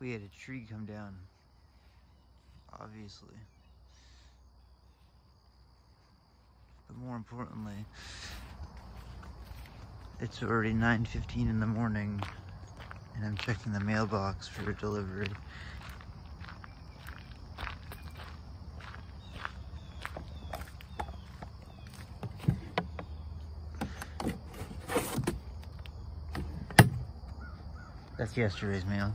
We had a tree come down, obviously. But more importantly, it's already 9:15 in the morning and I'm checking the mailbox for a delivery. That's yesterday's mail.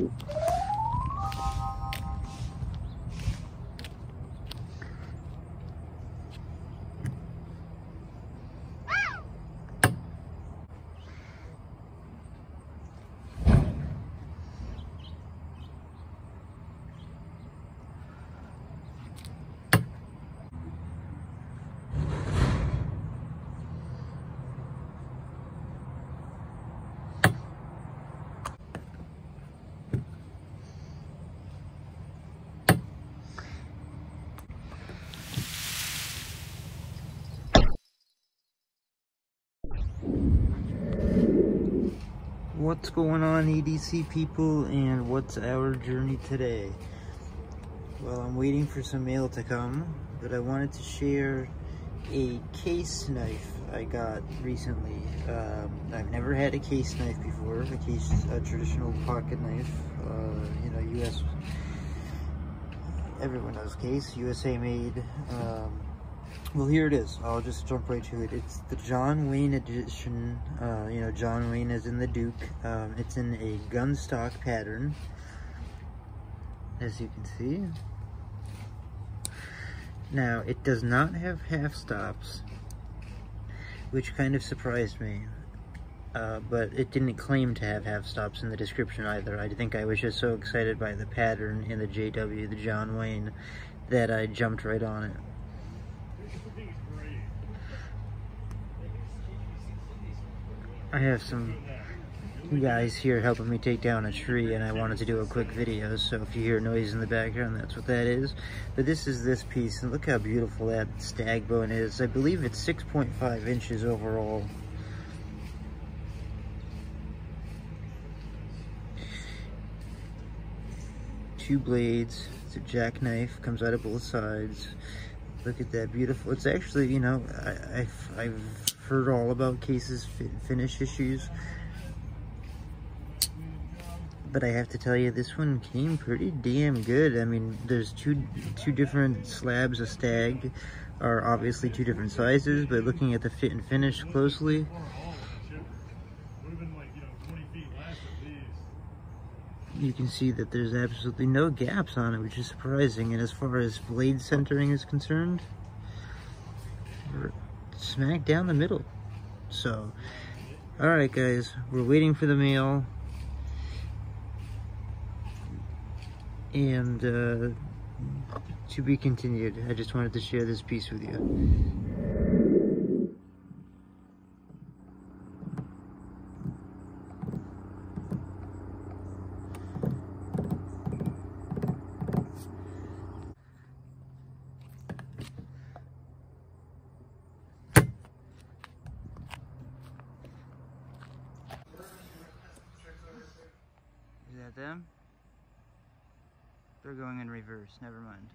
What's going on, EDC people, and what's our journey today? Well, I'm waiting for some mail to come, but I wanted to share a Case knife I got recently. I've never had a Case knife before. A Case is a traditional pocket knife, you know, US, everyone knows Case, USA made. Well, here it is. I'll just jump right to it. It's the John Wayne edition. You know, John Wayne is in the Duke. It's in a gun stock pattern, as you can see. Now, it does not have half stops, which kind of surprised me. But it didn't claim to have half stops in the description either. I think I was just so excited by the pattern in the JW, the John Wayne, that I jumped right on it. I have some guys here helping me take down a tree, and I wanted to do a quick video, so if you hear noise in the background, that's what that is. But this is this piece, and look how beautiful that stag bone is. I believe it's 6.5 inches overall. Two blades, it's a jackknife, comes out of both sides. Look at that, beautiful. It's actually, you know, I've heard all about Case's finish issues, but I have to tell you, this one came pretty damn good. I mean, there's two different slabs of stag, are obviously two different sizes, but looking at the fit and finish closely, you can see that there's absolutely no gaps on it, which is surprising. And as far as blade centering is concerned, we're smack down the middle. So, all right guys, we're waiting for the mail. And to be continued. I just wanted to share this piece with you. Them? They're going in reverse, never mind.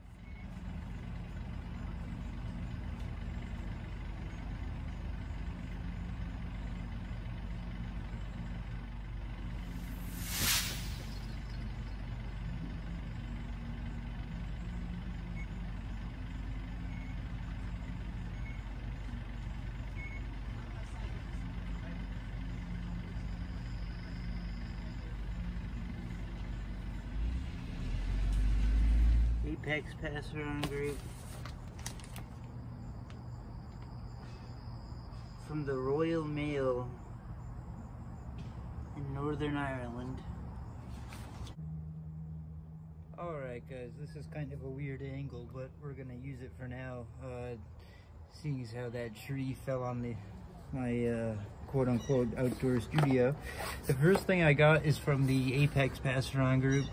Apex Passeron Group from the Royal Mail in Northern Ireland. Alright guys, this is kind of a weird angle, but we're gonna use it for now. Seeing as how that tree fell on my quote unquote outdoor studio. The first thing I got is from the Apex Passeron Group.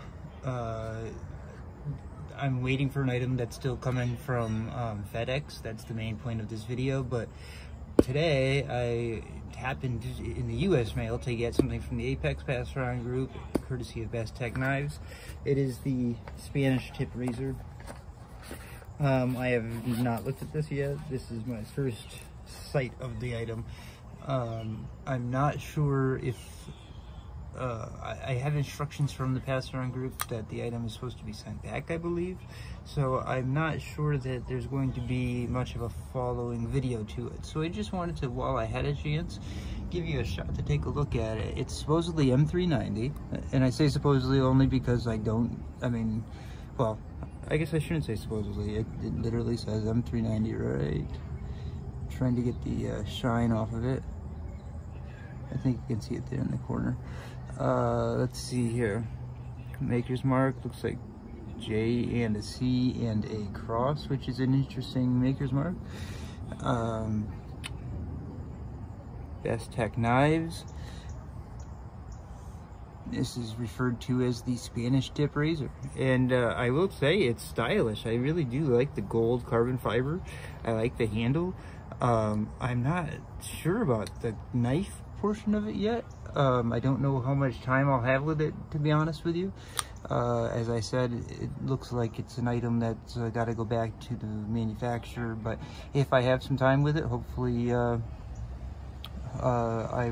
I'm waiting for an item that's still coming from FedEx. That's the main point of this video, but today I happened in the U.S. mail to get something from the Apex Passeron Group, courtesy of Bestech Knives. It is the Spanish Tip Razor. I have not looked at this yet. This is my first sight of the item. I'm not sure if I have instructions from the Passeron Group that the item is supposed to be sent back, I believe. So I'm not sure that there's going to be much of a following video to it. So I just wanted to, while I had a chance, give you a shot to take a look at it. It's supposedly M390, and I say supposedly only because well, I guess I shouldn't say supposedly. It literally says M390, right? I'm trying to get the shine off of it. I think you can see it there in the corner. Let's see here. Maker's mark looks like J and a C and a cross, which is an interesting maker's mark. Bestech Knives. This is referred to as the Spanish Tip Razor, and I will say it's stylish. I really do like the gold carbon fiber. I like the handle. I'm not sure about the knife portion of it yet. I don't know how much time I'll have with it, to be honest with you. As I said, it looks like it's an item that's got to go back to the manufacturer, but if I have some time with it, hopefully I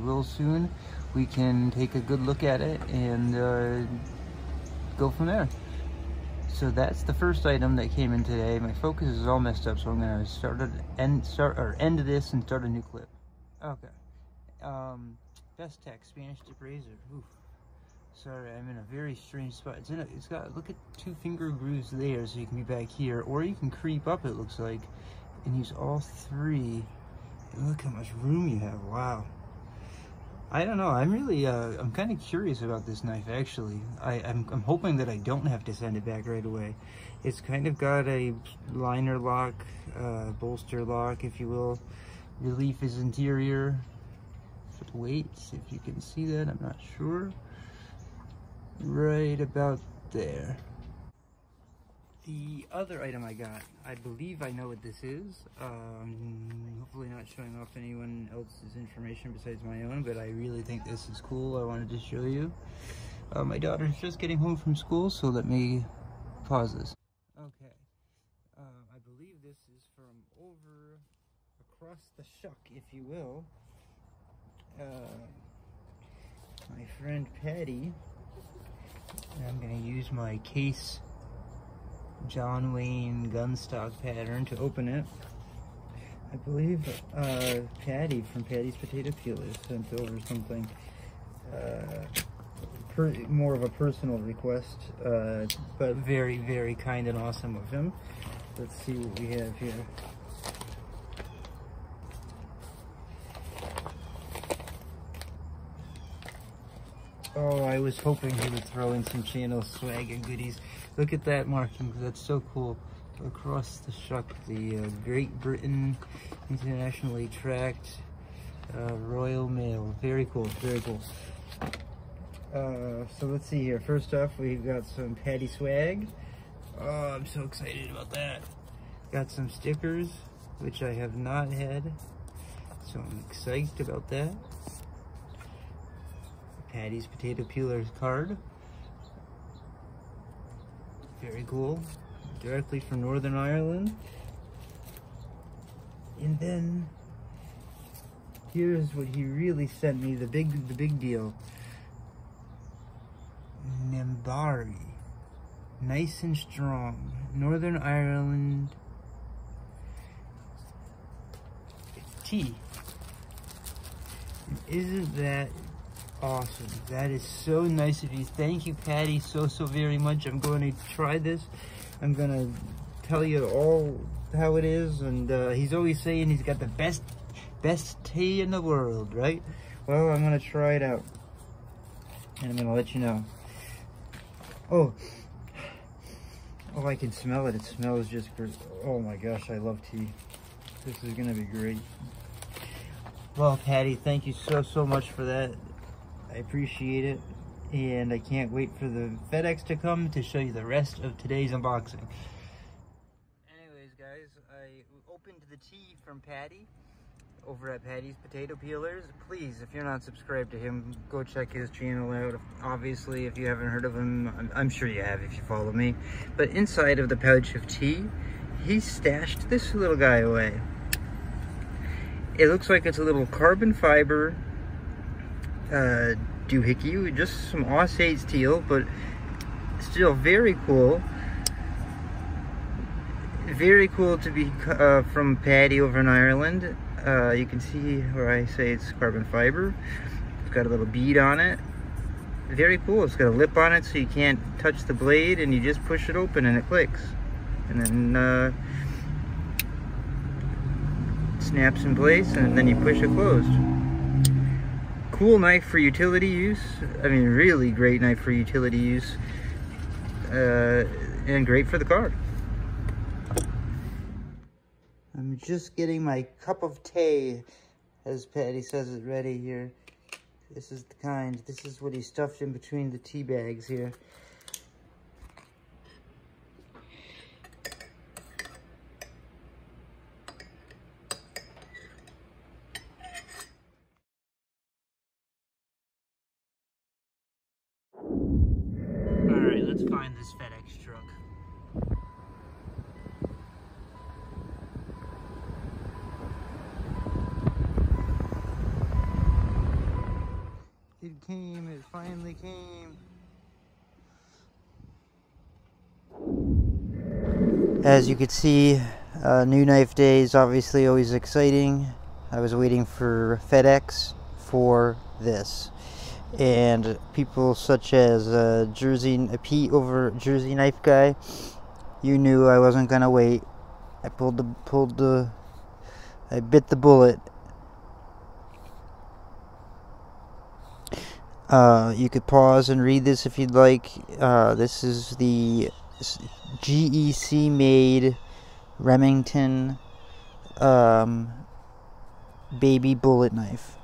will soon, we can take a good look at it and go from there. So that's the first item that came in today. My focus is all messed up, so I'm going to end this and start a new clip. Okay. Bestech Spanish Tip Razor. Oof. Sorry, I'm in a very strange spot. It's got, look at two finger grooves there, so you can be back here, or you can creep up, it looks like, and use all three. And look how much room you have. Wow. I don't know. I'm really, I'm kind of curious about this knife, actually. I'm hoping that I don't have to send it back right away. It's kind of got a liner lock, bolster lock, if you will. Relief is interior. Weights, if you can see that, I'm not sure. Right about there. The other item I got, I believe I know what this is. Hopefully not showing off anyone else's information besides my own, but I really think this is cool. I wanted to show you. My daughter's just getting home from school, so let me pause this. Okay. I believe this is from over across the shuck, if you will. My friend Patty, and I'm going to use my Case John Wayne gun stock pattern to open it. I believe Patty from Patty's Potato Peelers sent over something, more of a personal request, but very, very kind and awesome of him. Let's see what we have here. Oh, I was hoping he would throw in some channel swag and goodies. Look at that marking, that's so cool. Across the shuck, the Great Britain, internationally tracked, Royal Mail. Very cool, very cool. So let's see here. First off, we've got some Patty swag. Oh, I'm so excited about that. Got some stickers, which I have not had. So I'm excited about that. Patty's Potato Peelers card. Very cool. Directly from Northern Ireland. And then here's what he really sent me, the big deal. Nimbari. Nice and strong. Northern Ireland tea. Isn't that awesome? That is so nice of you. Thank you, Patty, so very much. I'm going to try this. I'm gonna tell you all how it is, and he's always saying he's got the best tea in the world, right? Well, I'm gonna try it out, and I'm gonna let you know. Oh, Oh, I can smell it. It smells just great. Oh my gosh, I love tea. This is gonna be great. Well, Patty, thank you so much for that. I appreciate it. And I can't wait for the FedEx to come to show you the rest of today's unboxing. Anyways, guys, I opened the tea from Patty over at Patty's Potato Peelers. Please, if you're not subscribed to him, go check his channel out. Obviously, if you haven't heard of him, I'm sure you have if you follow me. But inside of the pouch of tea, he stashed this little guy away. It looks like it's a little carbon fiber doohickey with just some Aus8 steel, but still very cool. Very cool to be from Patty over in Ireland. You can see where I say it's carbon fiber. It's got a little bead on it. Very cool. It's got a lip on it so you can't touch the blade, and you just push it open and it clicks. And then snaps in place, and then you push it closed. Cool knife for utility use. I mean, really great knife for utility use, and great for the car. I'm just getting my cup of tea, as Patty says it, ready here. This is the kind. This is what he stuffed in between the tea bags here. Let's find this FedEx truck. It came, it finally came. As you could see, new knife day is obviously always exciting. I was waiting for FedEx for this. And people such as Pete over Jersey Knife Guy, you knew I wasn't gonna wait. I I bit the bullet. You could pause and read this if you'd like. This is the GEC made Remington Baby Bullet Knife.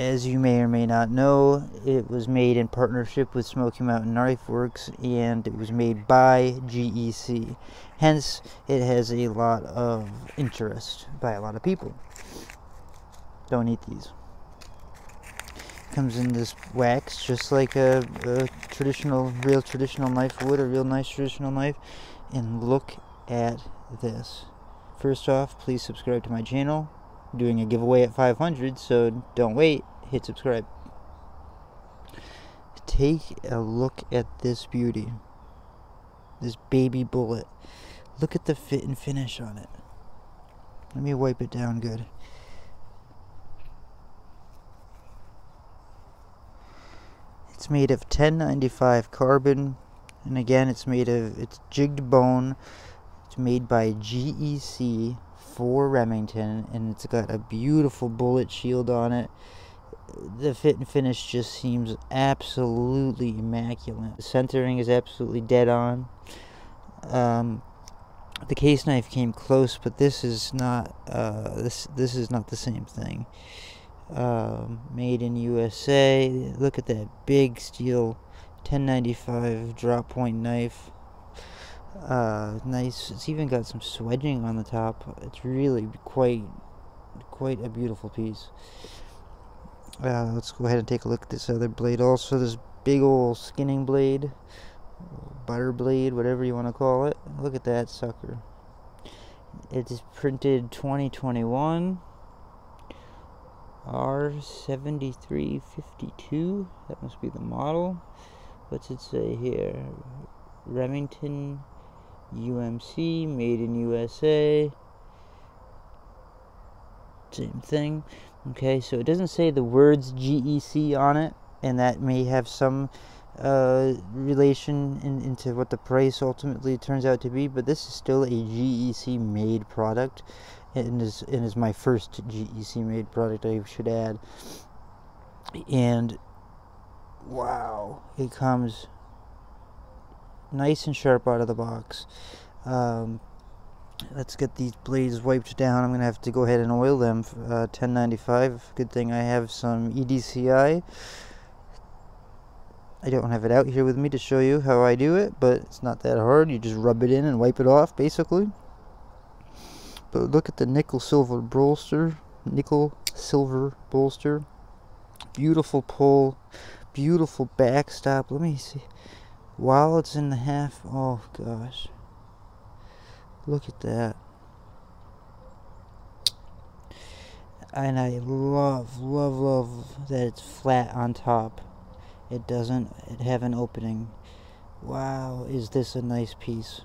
As you may or may not know, it was made in partnership with Smoky Mountain Knife Works, and it was made by GEC. Hence, it has a lot of interest by a lot of people. Don't eat these. Comes in this wax, just like a traditional, real traditional knife would, a real nice traditional knife. And look at this. First off, please subscribe to my channel. Doing a giveaway at 500, so don't wait, hit subscribe. Take a look at this beauty, this baby bullet. Look at the fit and finish on it. Let me wipe it down good. It's made of 1095 carbon, and again it's jigged bone. It's made by GEC for Remington, and it's got a beautiful bullet shield on it. The fit and finish just seems absolutely immaculate. The centering is absolutely dead on. The case knife came close, but this is not this is not the same thing. Made in USA. Look at that big steel 1095 drop point knife. Nice. It's even got some swedging on the top. It's really quite a beautiful piece. Let's go ahead and take a look at this other blade. Also, this big old skinning blade, butter blade, whatever you want to call it. Look at that sucker. It is printed 2021 R7352. That must be the model. What's it say here? Remington. UMC, made in USA, same thing. Okay, so it doesn't say the words GEC on it, and that may have some relation into what the price ultimately turns out to be, but this is still a GEC made product, and is my first GEC made product, I should add. And wow, it comes nice and sharp out of the box. Let's get these blades wiped down. I'm going to have to go ahead and oil them. 1095. Good thing I have some EDCI. I don't have it out here with me to show you how I do it, but it's not that hard. You just rub it in and wipe it off, basically. But look at the nickel silver bolster. Beautiful pull, beautiful backstop. Let me see. While it's in the half, oh gosh. Look at that. And I love, love, love that it's flat on top. It doesn't have an opening. Wow, is this a nice piece.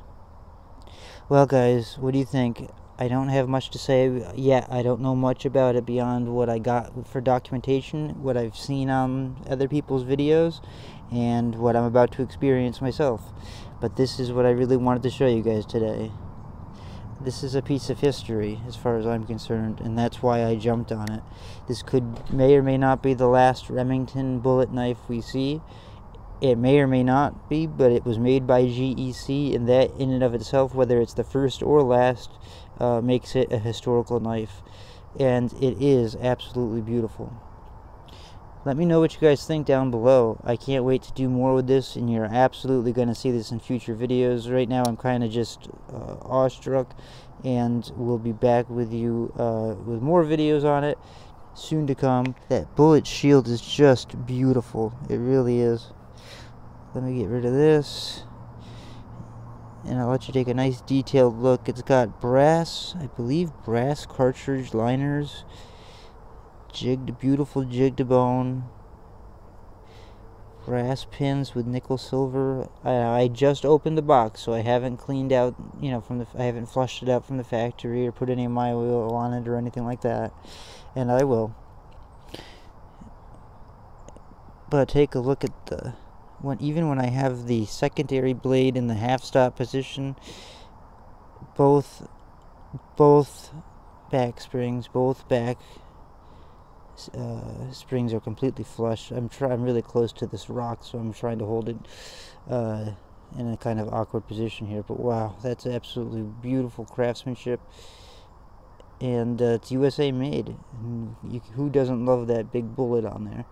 Well guys, what do you think? I don't have much to say yet. I don't know much about it beyond what I got for documentation, what I've seen on other people's videos, and what I'm about to experience myself. But this is what I really wanted to show you guys today. This is a piece of history as far as I'm concerned, and that's why I jumped on it. This may or may not be the last Remington bullet knife we see. It may or may not be, but it was made by GEC, and that in and of itself, whether it's the first or last, makes it a historical knife, and it is absolutely beautiful. Let me know what you guys think down below. I can't wait to do more with this, and you're absolutely going to see this in future videos. Right now I'm kind of just awestruck, and we'll be back with you with more videos on it soon to come. That bullet shield is just beautiful. It really is. Let me get rid of this, and I'll let you take a nice detailed look. It's got brass, I believe brass cartridge liners. Jigged, beautiful jigged bone. Brass pins with nickel silver. I just opened the box, so I haven't cleaned out, you know, I haven't flushed it out from the factory or put any of my oil on it or anything like that. And I will. But take a look at the one. Even when I have the secondary blade in the half stop position, both back springs, both back springs are completely flush. I'm really close to this rock, so I'm trying to hold it in a kind of awkward position here. But wow, that's absolutely beautiful craftsmanship, and it's USA made. And who doesn't love that big bullet on there?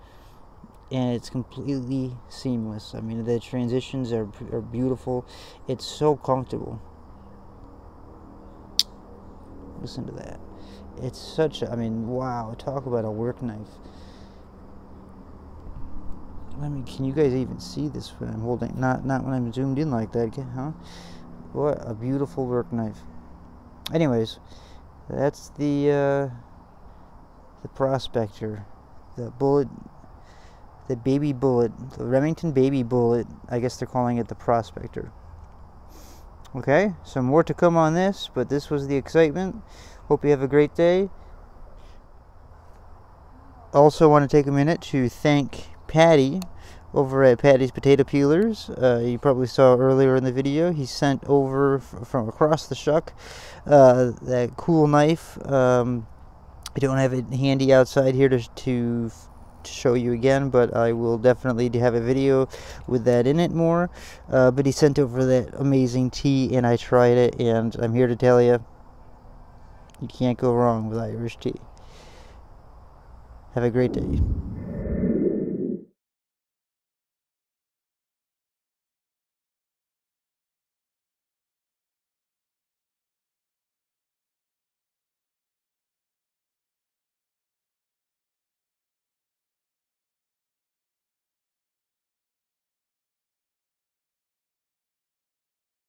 And it's completely seamless. I mean, the transitions are beautiful. It's so comfortable. Listen to that. It's such a, I mean, wow, talk about a work knife. I mean, can you guys even see this when I'm holding, not when I'm zoomed in like that, huh? What a beautiful work knife. Anyways, that's the Prospector, the Baby Bullet, the Remington Baby Bullet. I guess they're calling it the Prospector. Okay, so more to come on this, but this was the excitement. Hope you have a great day. Also want to take a minute to thank Patty over at Patty's Potato Peelers. You probably saw earlier in the video, he sent over from across the shuck that cool knife. I don't have it handy outside here to show you again, but I will definitely have a video with that in it more. But he sent over that amazing tea, and I tried it, and I'm here to tell you, you can't go wrong with Irish tea. Have a great day.